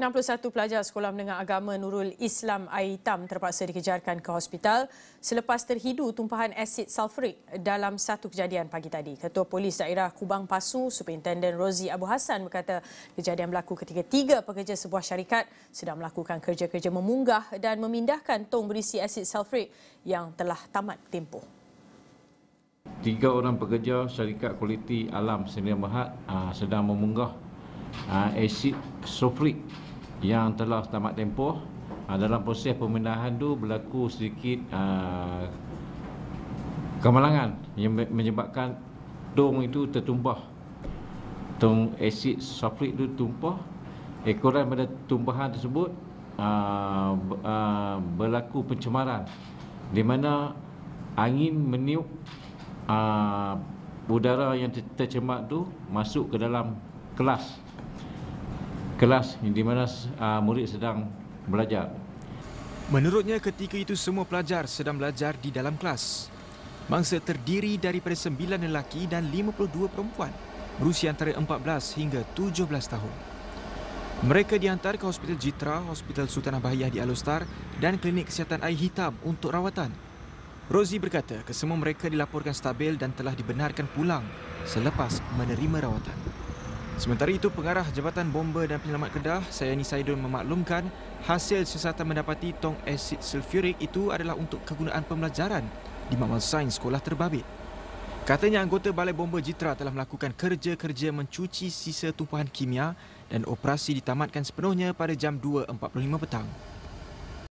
61 pelajar Sekolah Menengah Agama Nurul Islam Air Hitam terpaksa dikejarkan ke hospital selepas terhidu tumpahan asid sulfurik dalam satu kejadian pagi tadi. Ketua Polis Daerah Kubang Pasu, Superintenden Rodzi Abu Hassan berkata kejadian berlaku ketika tiga pekerja sebuah syarikat sedang melakukan kerja-kerja memunggah dan memindahkan tong berisi asid sulfurik yang telah tamat tempoh. Tiga orang pekerja syarikat Kualiti Alam Sdn Bhd sedang memunggah asid sulfurik yang telah tamat tempoh. Dalam proses pemindahan itu berlaku sedikit kemalangan yang menyebabkan tong itu tertumpah. Tong asid sulfurik itu tumpah. Ekoran pada tumpahan tersebut berlaku pencemaran di mana angin meniup udara yang tercemar itu masuk ke dalam kelas di mana murid sedang belajar. Menurutnya ketika itu semua pelajar sedang belajar di dalam kelas. Mangsa terdiri daripada 9 lelaki dan 52 perempuan berusia antara 14 hingga 17 tahun. Mereka dihantar ke Hospital Jitra, Hospital Sultanah Bahiyah di Alor Setar dan Klinik Kesihatan Air Hitam untuk rawatan. Rodzi berkata kesemua mereka dilaporkan stabil dan telah dibenarkan pulang selepas menerima rawatan. Sementara itu, Pengarah Jabatan Bomba dan Penyelamat Kedah, Sayni Saidon memaklumkan hasil siasatan mendapati tong asid sulfurik itu adalah untuk kegunaan pembelajaran di makmal sains sekolah terbabit. Katanya anggota Balai Bomba Jitra telah melakukan kerja-kerja mencuci sisa tumpahan kimia dan operasi ditamatkan sepenuhnya pada jam 2.45 petang.